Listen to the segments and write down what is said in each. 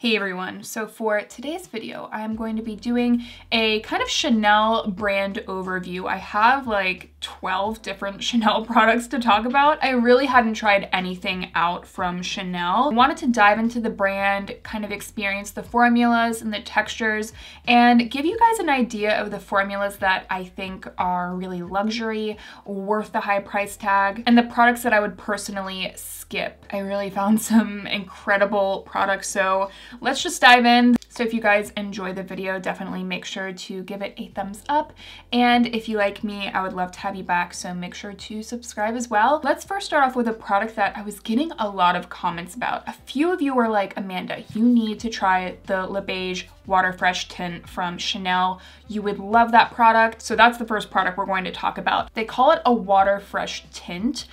Hey everyone, so for today's video, I'm going to be doing a kind of Chanel brand overview. I have like 12 different Chanel products to talk about. I really hadn't tried anything out from Chanel. I wanted to dive into the brand, kind of experience the formulas and the textures, and give you guys an idea of the formulas that I think are really luxury, worth the high price tag, and the products that I would personally skip. I really found some incredible products, so let's just dive in. So if you guys enjoy the video, definitely make sure to give it a thumbs up. And if you like me, I would love to have you back, so make sure to subscribe as well. Let's first start off with a product that I was getting a lot of comments about. A few of you were like, Amanda, you need to try the Le Beiges Water Fresh Tint from Chanel. You would love that product. So that's the first product we're going to talk about. They call it a Water Fresh Tint.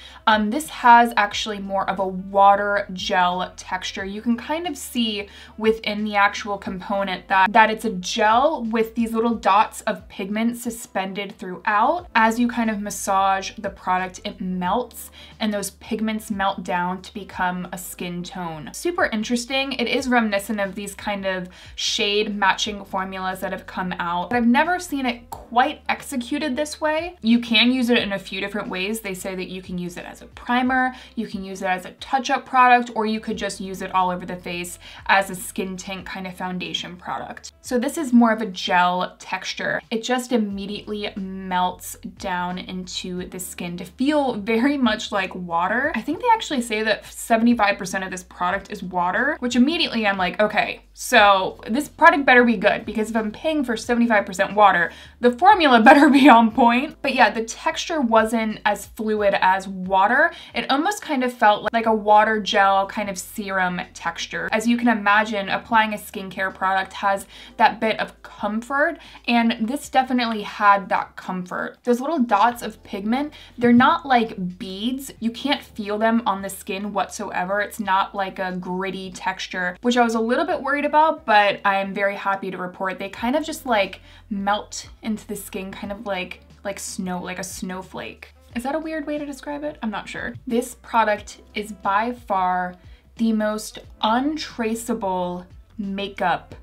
This has actually more of a water gel texture. You can kind of see within the actual component that it's a gel with these little dots of pigment suspended throughout. As you kind of massage the product, it melts and those pigments melt down to become a skin tone. Super interesting. It is reminiscent of these kind of shade matching formulas that have come out, but I've never seen it quite executed this way. You can use it in a few different ways. They say that you can use it as a primer, you can use it as a touch-up product, or you could just use it all over the face as a skin tint kind of foundation product. So this is more of a gel texture. It just immediately melts down into the skin to feel very much like water. I think they actually say that 75% of this product is water, which immediately I'm like, okay, so this product better be good, because if I'm paying for 75% water, the formula better be on point. But yeah, the texture wasn't as fluid as water. It almost kind of felt like a water gel kind of serum texture. As you can imagine, applying a skincare product has that bit of comfort, and this definitely had that comfort. Those little dots of pigment, they're not like beads. You can't feel them on the skin whatsoever. It's not like a gritty texture, which I was a little bit worried about, but I'm very happy to report they kind of just like melt into the skin, kind of like snow, like a snowflake. Is that a weird way to describe it? I'm not sure. This product is by far the most untraceable makeup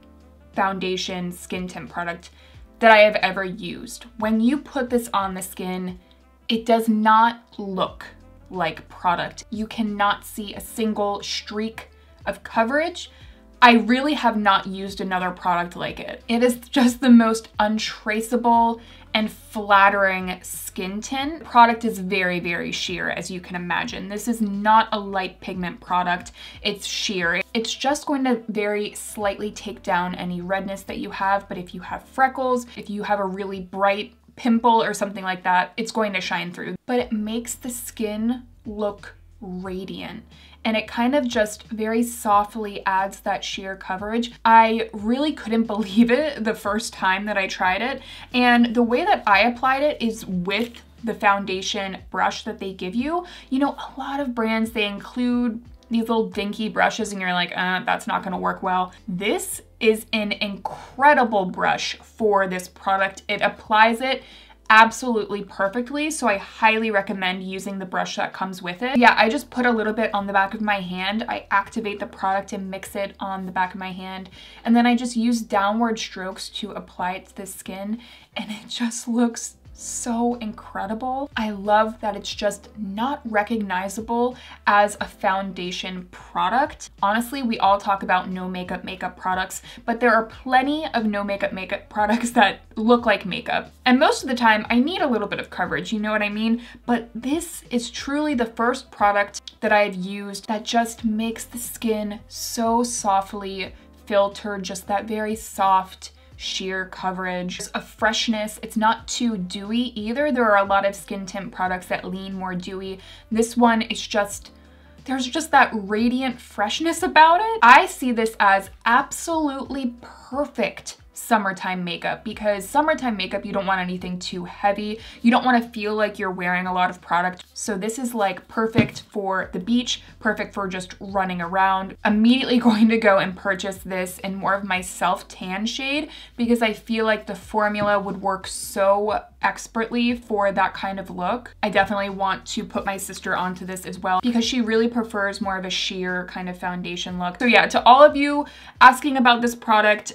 foundation skin tint product that I have ever used. When you put this on the skin, it does not look like product. You cannot see a single streak of coverage. I really have not used another product like it. It is just the most untraceable and flattering skin tint. The product is very, very sheer, as you can imagine. This is not a light pigment product. It's sheer. It's just going to very slightly take down any redness that you have, but if you have freckles, if you have a really bright pimple or something like that, it's going to shine through. But it makes the skin look radiant, and it kind of just very softly adds that sheer coverage. I really couldn't believe it the first time that I tried it, and the way that I applied it is with the foundation brush that they give you. You know, a lot of brands, they include these little dinky brushes and you're like, that's not gonna work well. This is an incredible brush for this product. It applies it absolutely perfectly, so I highly recommend using the brush that comes with it. Yeah, I just put a little bit on the back of my hand. I activate the product and mix it on the back of my hand, and then I just use downward strokes to apply it to the skin, and it just looks so incredible. I love that it's just not recognizable as a foundation product. Honestly, we all talk about no makeup makeup products, but there are plenty of no makeup makeup products that look like makeup. And most of the time I need a little bit of coverage, you know what I mean? But this is truly the first product that I've used that just makes the skin so softly filtered, just that very soft, sheer coverage. There's a freshness. It's not too dewy either. There are a lot of skin tint products that lean more dewy. This one is just, there's just that radiant freshness about it. I see this as absolutely perfect summertime makeup, because summertime makeup, you don't want anything too heavy. You don't want to feel like you're wearing a lot of product. So this is like perfect for the beach, perfect for just running around. Immediately going to go and purchase this in more of my self tan shade, because I feel like the formula would work so expertly for that kind of look. I definitely want to put my sister onto this as well, because she really prefers more of a sheer kind of foundation look. So yeah, to all of you asking about this product,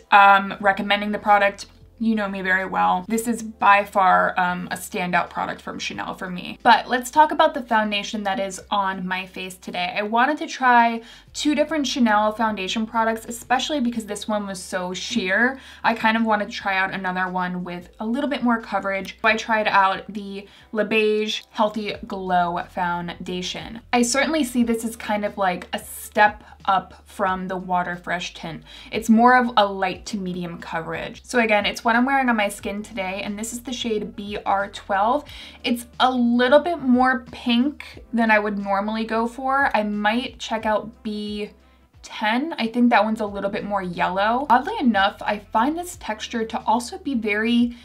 recommending the product, you know me very well. This is by far a standout product from Chanel for me. But let's talk about the foundation that is on my face today. I wanted to try two different Chanel foundation products, especially because this one was so sheer. I kind of wanted to try out another one with a little bit more coverage. I tried out the Le Beiges Healthy Glow Foundation. I certainly see this as kind of like a step up from the Water Fresh Tint. It's more of a light to medium coverage. So again, it's what I'm wearing on my skin today, and this is the shade BR12. It's a little bit more pink than I would normally go for. I might check out B10. I think that one's a little bit more yellow. Oddly enough, I find this texture to also be very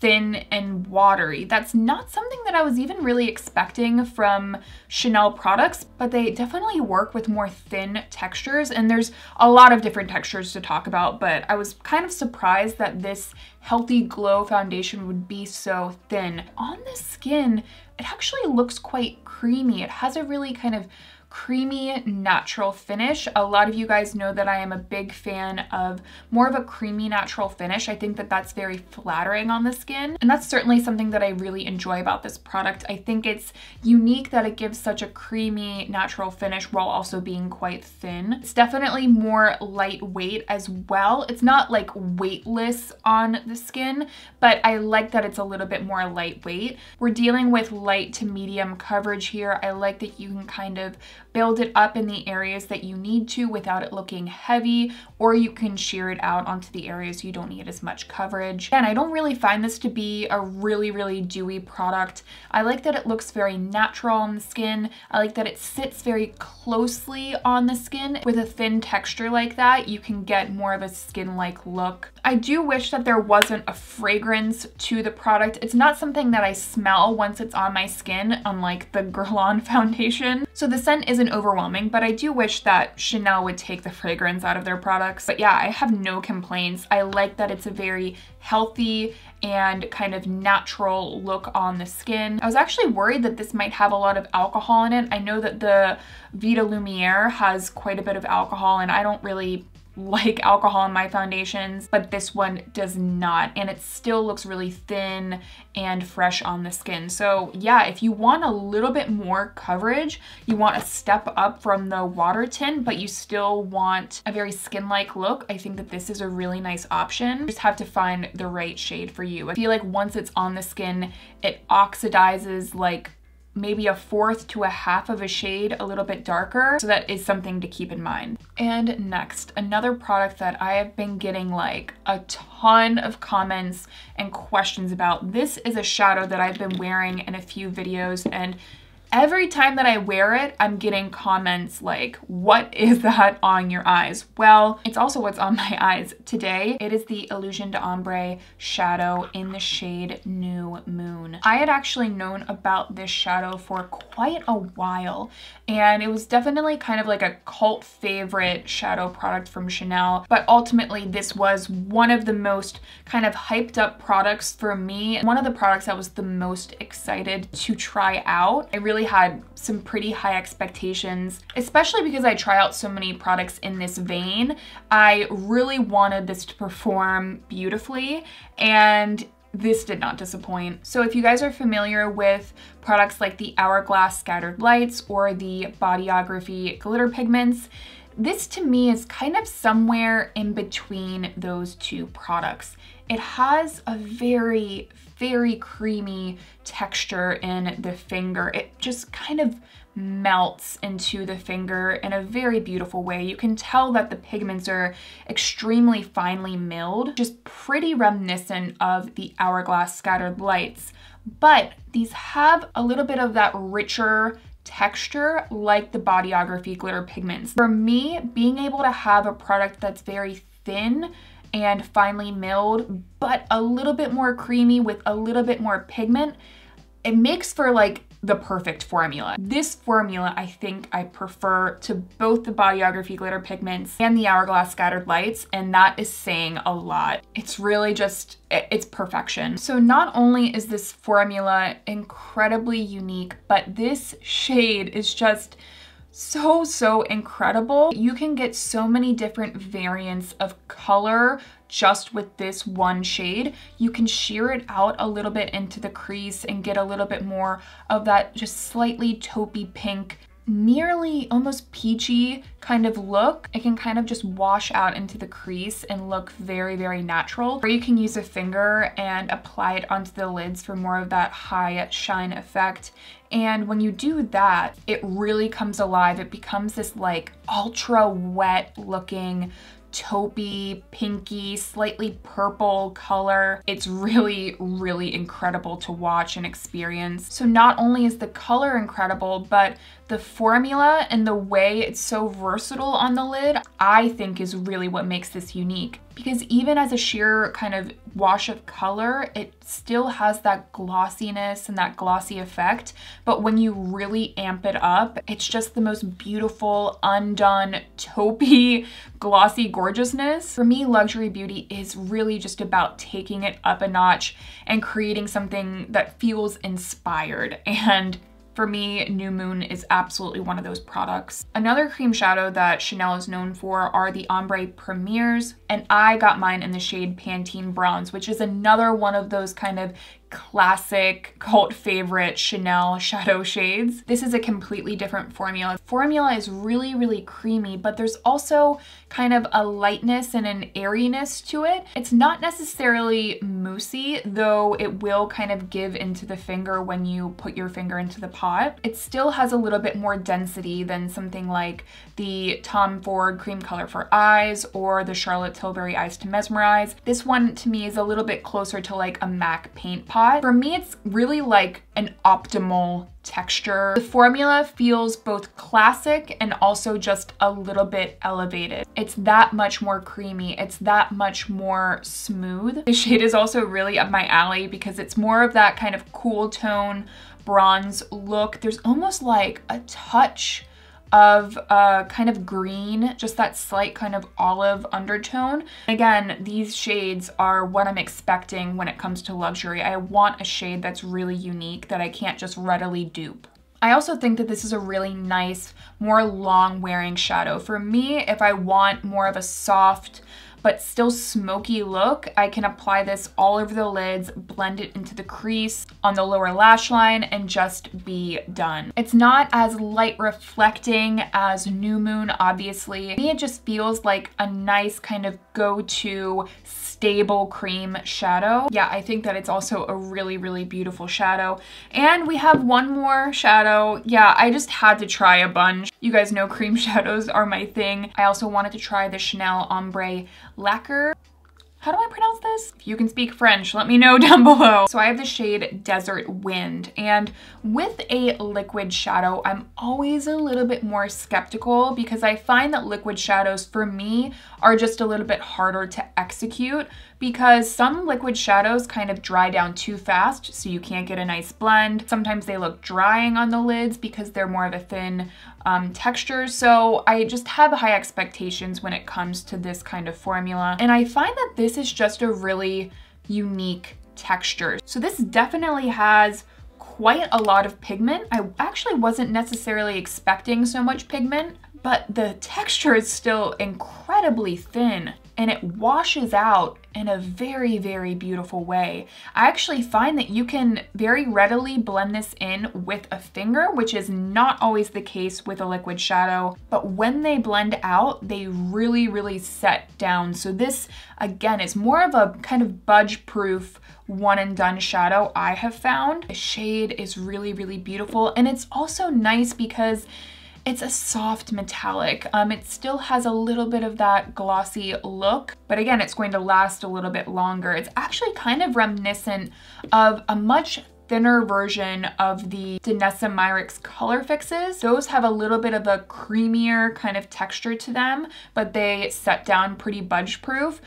thin and watery. That's not something that I was even really expecting from Chanel products, but they definitely work with more thin textures, and there's a lot of different textures to talk about, but I was kind of surprised that this Healthy Glow foundation would be so thin. On the skin, it actually looks quite creamy. It has a really kind of creamy natural finish. A lot of you guys know that I am a big fan of more of a creamy natural finish. I think that that's very flattering on the skin, and that's certainly something that I really enjoy about this product. I think it's unique that it gives such a creamy natural finish while also being quite thin. It's definitely more lightweight as well. It's not like weightless on the skin, but I like that it's a little bit more lightweight. We're dealing with light to medium coverage here. I like that you can kind of build it up in the areas that you need to without it looking heavy, or you can sheer it out onto the areas you don't need as much coverage. And I don't really find this to be a really dewy product. I like that it looks very natural on the skin. I like that it sits very closely on the skin. With a thin texture like that, you can get more of a skin-like look. I do wish that there wasn't a fragrance to the product. It's not something that I smell once it's on my skin, unlike the Girl On foundation. So the scent isn't overwhelming, but I do wish that Chanel would take the fragrance out of their products. But yeah, I have no complaints. I like that it's a very healthy and kind of natural look on the skin. I was actually worried that this might have a lot of alcohol in it. I know that the Vita Lumiere has quite a bit of alcohol, and I don't really like alcohol in my foundations, but this one does not, and it still looks really thin and fresh on the skin. So yeah, if you want a little bit more coverage, you want a step up from the water tint, but you still want a very skin-like look, I think that this is a really nice option. You just have to find the right shade for you. I feel like once it's on the skin, it oxidizes like maybe a fourth to a half of a shade a little bit darker. So that is something to keep in mind. And next, another product that I have been getting like a ton of comments and questions about. This is a shadow that I've been wearing in a few videos, and every time that I wear it, I'm getting comments like, what is that on your eyes? Well, it's also what's on my eyes today. It is the Illusion d'Ombre shadow in the shade New Moon. I had actually known about this shadow for quite a while, and it was definitely kind of like a cult favorite shadow product from Chanel, but ultimately this was one of the most kind of hyped up products for me. One of the products I was the most excited to try out. I really had some pretty high expectations, especially because I try out so many products in this vein. I really wanted this to perform beautifully, and this did not disappoint. So if you guys are familiar with products like the Hourglass Scattered Lights or the Bodyography Glitter Pigments, this to me is kind of somewhere in between those two products. It has a very creamy texture in the finger. It just kind of melts into the finger in a very beautiful way. You can tell that the pigments are extremely finely milled, just pretty reminiscent of the Hourglass Scattered Lights. But these have a little bit of that richer texture like the Bodyography Glitter Pigments. For me, being able to have a product that's very thin and finely milled, but a little bit more creamy with a little bit more pigment. It makes for like the perfect formula. This formula, I think I prefer to both the Bodyography Glitter Pigments and the Hourglass Scattered Lights, and that is saying a lot. It's really just, it's perfection. So not only is this formula incredibly unique, but this shade is just so, so incredible. You can get so many different variants of color just with this one shade. You can sheer it out a little bit into the crease and get a little bit more of that just slightly taupey pink, nearly almost peachy kind of look. It can kind of just wash out into the crease and look very, very natural. Or you can use a finger and apply it onto the lids for more of that high shine effect. And when you do that, it really comes alive. It becomes this like ultra wet looking, taupey, pinky, slightly purple color. It's really, really incredible to watch and experience. So not only is the color incredible, but the formula and the way it's so versatile on the lid, I think is really what makes this unique. Because even as a sheer kind of wash of color, it still has that glossiness and that glossy effect. But when you really amp it up, it's just the most beautiful, undone, taupey, glossy gorgeousness. For me, luxury beauty is really just about taking it up a notch and creating something that feels inspired. And for me, New Moon is absolutely one of those products. Another cream shadow that Chanel is known for are the Ombre Premières, and I got mine in the shade Pantine Bronze, which is another one of those kind of classic cult favorite Chanel shadow shades. This is a completely different formula. Formula is really, really creamy, but there's also kind of a lightness and an airiness to it. It's not necessarily moussey, though it will kind of give into the finger when you put your finger into the pot. It still has a little bit more density than something like the Tom Ford Cream Color for Eyes or the Charlotte Tilbury Eyes to Mesmerize. This one to me is a little bit closer to like a MAC Paint Pot. For me, it's really like an optimal texture. The formula feels both classic and also just a little bit elevated. It's that much more creamy. It's that much more smooth. The shade is also really up my alley because it's more of that kind of cool tone bronze look. There's almost like a touch of kind of green, just that slight kind of olive undertone. Again, these shades are what I'm expecting when it comes to luxury. I want a shade that's really unique that I can't just readily dupe. I also think that this is a really nice, more long wearing shadow. For me, if I want more of a soft, but still smoky look, I can apply this all over the lids, blend it into the crease on the lower lash line, and just be done. It's not as light reflecting as New Moon, obviously. To me, it just feels like a nice kind of go-to stable cream shadow. Yeah, I think that it's also a really, really beautiful shadow. And we have one more shadow. Yeah, I just had to try a bunch. You guys know cream shadows are my thing. I also wanted to try the Chanel Ombre Lacquer. How do I pronounce this? If you can speak French, let me know down below. So I have the shade Desert Wind, and with a liquid shadow, I'm always a little bit more skeptical because I find that liquid shadows for me are just a little bit harder to execute because some liquid shadows kind of dry down too fast, so you can't get a nice blend. Sometimes they look drying on the lids because they're more of a thin texture. So I just have high expectations when it comes to this kind of formula. And I find that this is just a really unique texture. So this definitely has quite a lot of pigment. I actually wasn't necessarily expecting so much pigment, but the texture is still incredibly thin and it washes out in a very, very beautiful way. I actually find that you can very readily blend this in with a finger, which is not always the case with a liquid shadow, but when they blend out, they really, really set down. So this, again, is more of a kind of budge-proof one and done shadow I have found. The shade is really, really beautiful, and it's also nice because it's a soft metallic. It still has a little bit of that glossy look, but again, it's going to last a little bit longer. It's actually kind of reminiscent of a much thinner version of the Danessa Myricks Color Fixes. Those have a little bit of a creamier kind of texture to them, but they set down pretty budge proof.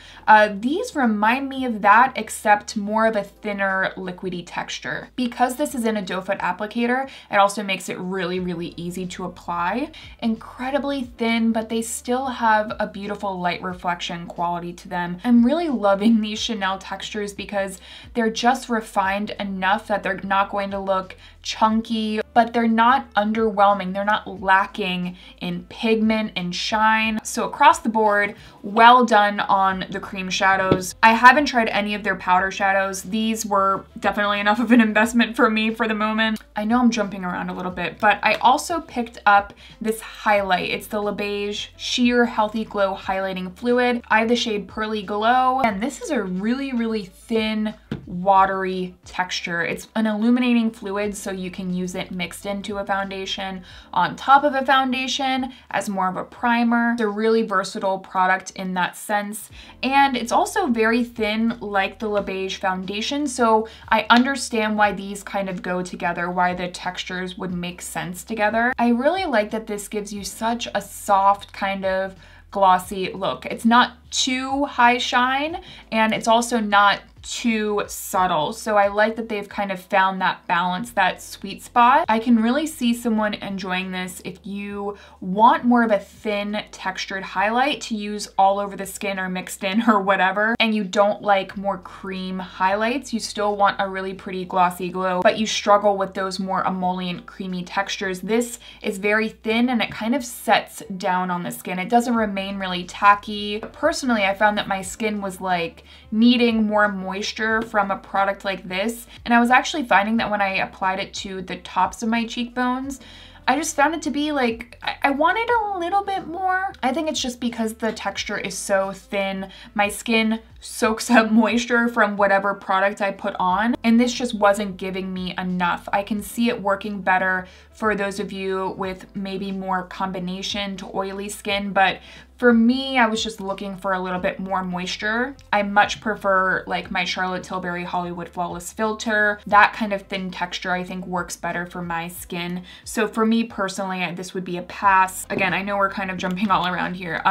These remind me of that, except more of a thinner liquidy texture. Because this is in a doe foot applicator, it also makes it really, really easy to apply. Incredibly thin, but they still have a beautiful light reflection quality to them. I'm really loving these Chanel textures because they're just refined enough that they're not going to look chunky, but they're not underwhelming. They're not lacking in pigment and shine. So across the board, well done on the cream shadows. I haven't tried any of their powder shadows. These were definitely enough of an investment for me for the moment. I know I'm jumping around a little bit, but I also picked up this highlight. It's the Le Beiges Sheer Healthy Glow Highlighting Fluid. I have the shade Pearly Glow, and this is a really, really thin, watery texture. It's an illuminating fluid, so you can use it mixed into a foundation, on top of a foundation, as more of a primer. It's a really versatile product in that sense, and it's also very thin like the Le Beige foundation, so I understand why these kind of go together, why the textures would make sense together. I really like that this gives you such a soft kind of glossy look. It's not too high shine, and it's also not too subtle. So I like that they've kind of found that balance, that sweet spot. I can really see someone enjoying this if you want more of a thin textured highlight to use all over the skin or mixed in or whatever, and you don't like more cream highlights. You still want a really pretty glossy glow, but you struggle with those more emollient creamy textures. This is very thin, and it kind of sets down on the skin. It doesn't remain really tacky. Personally, I found that my skin was like needing more moisture from a product like this, and I was actually finding that when I applied it to the tops of my cheekbones, I just found it to be like, I wanted a little bit more. I think it's just because the texture is so thin. My skin soaks up moisture from whatever product I put on, and this just wasn't giving me enough. I can see it working better for those of you with maybe more combination to oily skin, but for me, I was just looking for a little bit more moisture. I much prefer like my Charlotte Tilbury Hollywood Flawless Filter. That kind of thin texture I think works better for my skin. So for me personally, this would be a pass. Again, I know we're kind of jumping all around here.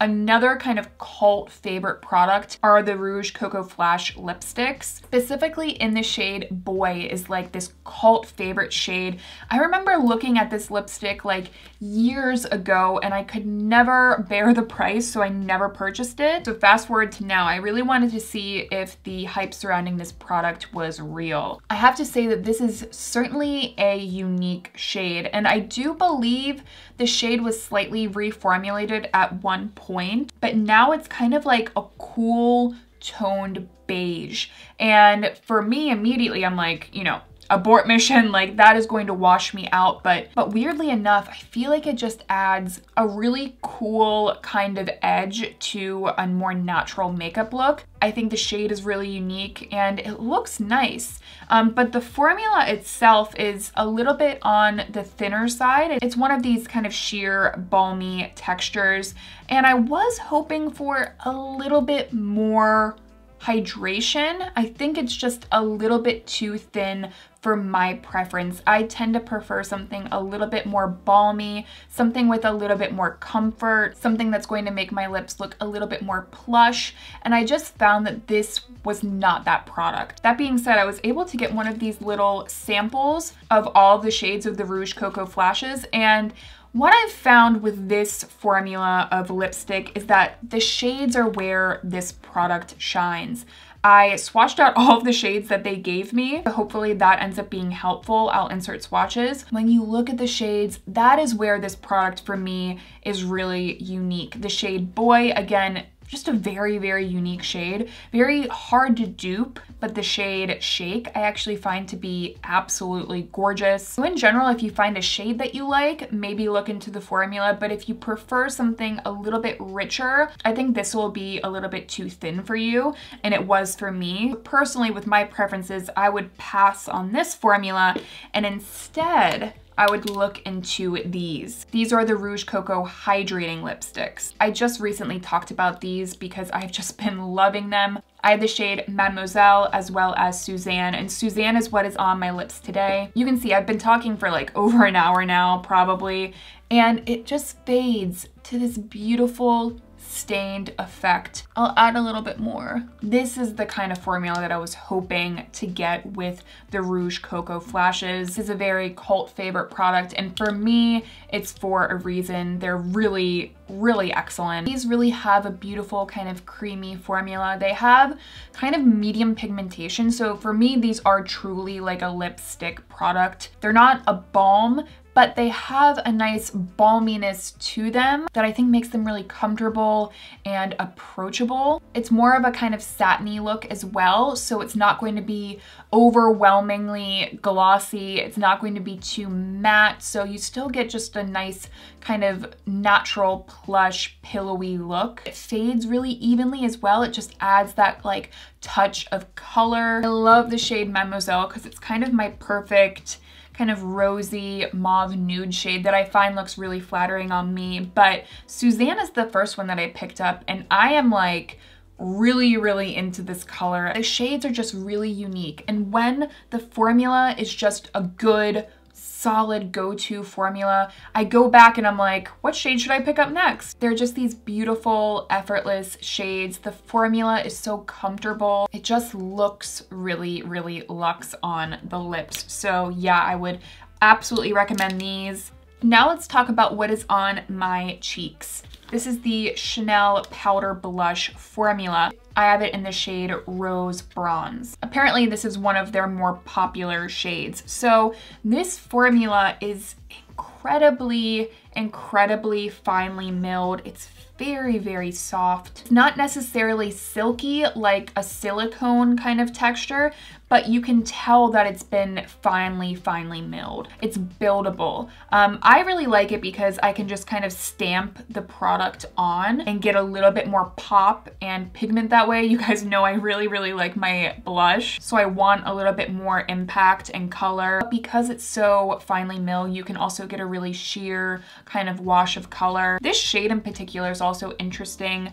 Another kind of cult favorite product are the Rouge Coco Flash lipsticks. Specifically in the shade Boy is like this cult favorite shade. I remember looking at this lipstick like years ago, and I could never bear the price, so I never purchased it. So fast forward to now, I really wanted to see if the hype surrounding this product was real. I have to say that this is certainly a unique shade, and I do believe the shade was slightly reformulated at one point, but now it's kind of like a cool toned beige. And for me, immediately I'm like, you know, abort mission, like that is going to wash me out. But weirdly enough, I feel like it just adds a really cool kind of edge to a more natural makeup look. I think the shade is really unique and it looks nice, but the formula itself is a little bit on the thinner side. It's one of these kind of sheer, balmy textures, and I was hoping for a little bit more hydration. I think it's just a little bit too thin for my preference. I tend to prefer something a little bit more balmy, something with a little bit more comfort, something that's going to make my lips look a little bit more plush, and I just found that this was not that product. That being said, I was able to get one of these little samples of all the shades of the Rouge Coco Flashes, and what I've found with this formula of lipstick is that the shades are where this product shines. I swatched out all of the shades that they gave me. Hopefully that ends up being helpful. I'll insert swatches. When you look at the shades, that is where this product for me is really unique. The shade Boy, again, just a very, very unique shade. Very hard to dupe, but the shade Shake I actually find to be absolutely gorgeous. So in general, if you find a shade that you like, maybe look into the formula, but if you prefer something a little bit richer, I think this will be a little bit too thin for you, and it was for me. Personally, with my preferences, I would pass on this formula, and instead, I would look into these. These are the Rouge Coco Hydrating Lipsticks. I just recently talked about these because I've just been loving them. I have the shade Mademoiselle as well as Suzanne, and Suzanne is what is on my lips today. You can see I've been talking for like over an hour now probably, and it just fades to this beautiful stained effect. I'll add a little bit more. This is the kind of formula that I was hoping to get with the Rouge Coco Flashes. This is a very cult favorite product, and for me, it's for a reason. They're really, really excellent. These really have a beautiful kind of creamy formula. They have kind of medium pigmentation, so for me, these are truly like a lipstick product. They're not a balm, but they have a nice balminess to them that I think makes them really comfortable and approachable. It's more of a kind of satiny look as well, so it's not going to be overwhelmingly glossy. It's not going to be too matte, so you still get just a nice kind of natural plush pillowy look. It fades really evenly as well. It just adds that like touch of color. I love the shade Mademoiselle because it's kind of my perfect kind of rosy mauve nude shade that I find looks really flattering on me. But Suzanne is the first one that I picked up, and I am like really, really into this color. The shades are just really unique, and when the formula is just a good solid go-to formula, I go back and I'm like, what shade should I pick up next? They're just these beautiful, effortless shades. The formula is so comfortable. It just looks really, really luxe on the lips. So yeah, I would absolutely recommend these. Now let's talk about what is on my cheeks. This is the Chanel Powder Blush formula. I have it in the shade Rose Bronze. Apparently this is one of their more popular shades. So this formula is incredibly, incredibly finely milled. It's very, very soft. It's not necessarily silky like a silicone kind of texture, but you can tell that it's been finely, finely milled. It's buildable. I really like it because I can just kind of stamp the product on and get a little bit more pop and pigment that way. You guys know I really, really like my blush, so I want a little bit more impact and color. But because it's so finely milled, you can also get a really sheer kind of wash of color. This shade in particular is also interesting.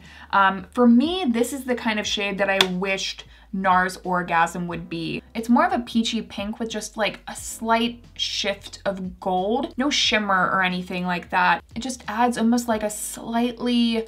For me, this is the kind of shade that I wished NARS Orgasm would be. It's more of a peachy pink with just like a slight shift of gold. No shimmer or anything like that. It just adds almost like a slightly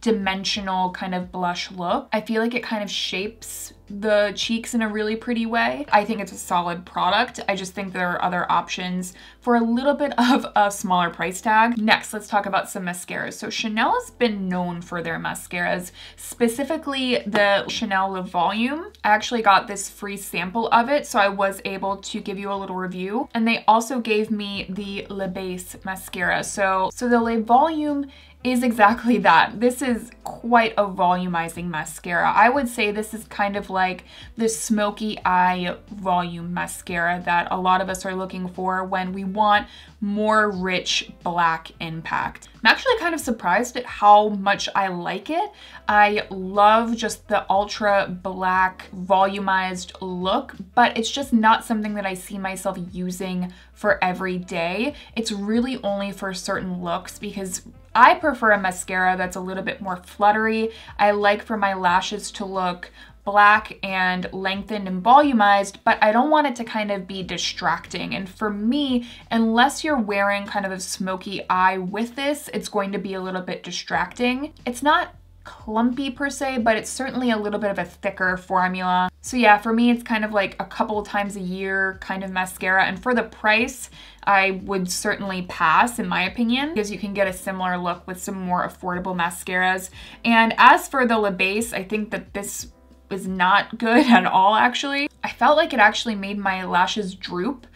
dimensional kind of blush look. I feel like it kind of shapes the cheeks in a really pretty way. I think it's a solid product. I just think there are other options for a little bit of a smaller price tag. Next, let's talk about some mascaras. So Chanel has been known for their mascaras, specifically the Chanel Le Volume. I actually got this free sample of it, so I was able to give you a little review. And they also gave me the Le Base mascara. So the Le Volume is exactly that. This is quite a volumizing mascara. I would say this is kind of like the smoky eye volume mascara that a lot of us are looking for when we want more rich black impact. I'm actually kind of surprised at how much I like it. I love just the ultra black volumized look, but it's just not something that I see myself using for every day. It's really only for certain looks because I prefer a mascara that's a little bit more fluttery. I like for my lashes to look black and lengthened and volumized, but I don't want it to kind of be distracting. And for me, unless you're wearing kind of a smoky eye with this, it's going to be a little bit distracting. It's not clumpy per se, but it's certainly a little bit of a thicker formula. So yeah, for me, it's kind of like a couple times a year kind of mascara. And for the price, I would certainly pass, in my opinion, because you can get a similar look with some more affordable mascaras. And as for the Le Base, I think that this is not good at all, actually. I felt like it actually made my lashes droop.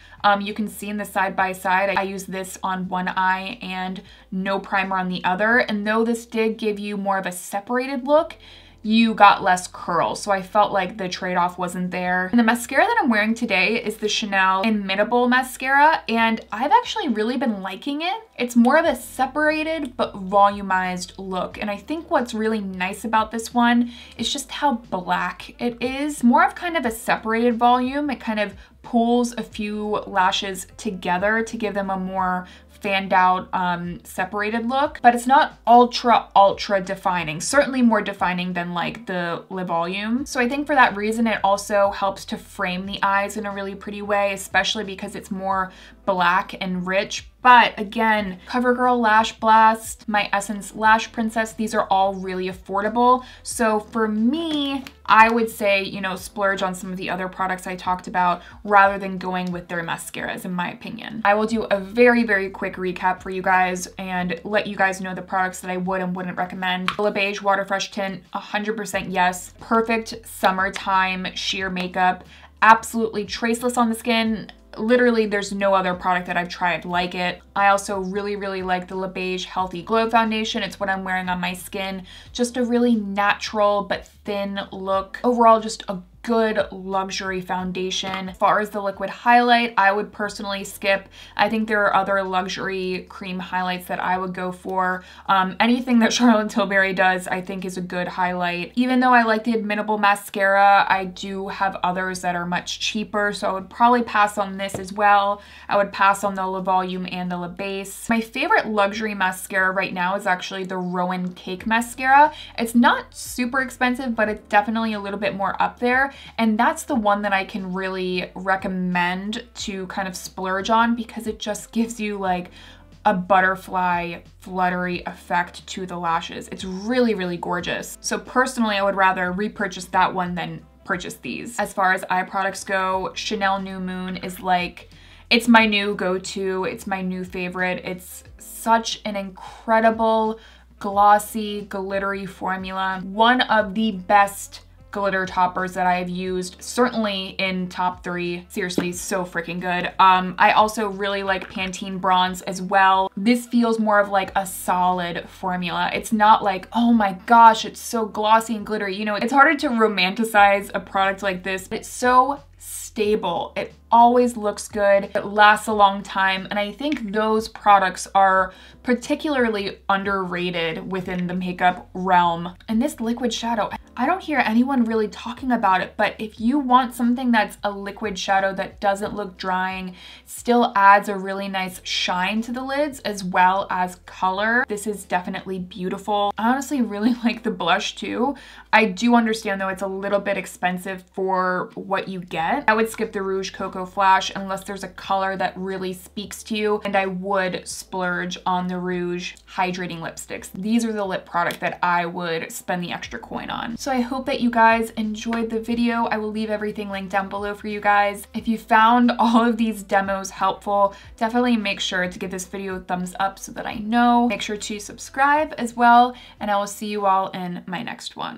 You can see in the side-by-side, I use this on one eye and no primer on the other. And though this did give you more of a separated look, you got less curl. So I felt like the trade-off wasn't there. And the mascara that I'm wearing today is the Chanel Inimitable Mascara, and I've actually really been liking it. It's more of a separated but volumized look, and I think what's really nice about this one is just how black it is. More of kind of a separated volume. It kind of pulls a few lashes together to give them a more fanned out, separated look, but it's not ultra defining, certainly more defining than like the Le Volume. So I think for that reason, it also helps to frame the eyes in a really pretty way, especially because it's more black and rich. But again, CoverGirl Lash Blast, my Essence Lash Princess, these are all really affordable. So for me, I would say, you know, splurge on some of the other products I talked about rather than going with their mascaras, in my opinion. I will do a very, very quick recap for you guys and let you guys know the products that I would and wouldn't recommend. Les Beiges Water Fresh Tint, 100% yes. Perfect summertime sheer makeup. Absolutely traceless on the skin. Literally, there's no other product that I've tried like it. I also really, really like the Le Beiges Healthy Glow Foundation. It's what I'm wearing on my skin. Just a really natural but thin look. Overall, just a good luxury foundation. As far as the liquid highlight, I would personally skip. I think there are other luxury cream highlights that I would go for. Anything that Charlotte Tilbury does, I think, is a good highlight. Even though I like the Inimitable Mascara, I do have others that are much cheaper, so I would probably pass on this as well. I would pass on the Le Volume and the Le Base. My favorite luxury mascara right now is actually the Rowan Cake Mascara. It's not super expensive, but it's definitely a little bit more up there. And that's the one that I can really recommend to kind of splurge on because it just gives you like a butterfly fluttery effect to the lashes. It's really, really gorgeous. So personally, I would rather repurchase that one than purchase these. As far as eye products go, Chanel New Moon is like, it's my new go-to. It's my new favorite. It's such an incredible, glossy, glittery formula. One of the best glitter toppers that I've used, certainly in top three. Seriously, so freaking good. I also really like Pantine Bronze as well. This feels more of like a solid formula. It's not like, oh my gosh, it's so glossy and glittery. You know, it's harder to romanticize a product like this, but it's so stable. It always looks good. It lasts a long time. And I think those products are particularly underrated within the makeup realm. And this liquid shadow, I don't hear anyone really talking about it, but if you want something that's a liquid shadow that doesn't look drying, still adds a really nice shine to the lids as well as color, this is definitely beautiful. I honestly really like the blush too. I do understand though it's a little bit expensive for what you get. I would skip the Rouge Coco Flash unless there's a color that really speaks to you, and I would splurge on the Rouge Hydrating Lipsticks. These are the lip product that I would spend the extra coin on. So I hope that you guys enjoyed the video. I will leave everything linked down below for you guys. If you found all of these demos helpful, definitely make sure to give this video a thumbs up so that I know. Make sure to subscribe as well, and I will see you all in my next one.